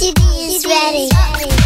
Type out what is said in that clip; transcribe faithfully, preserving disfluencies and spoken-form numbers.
She is ready.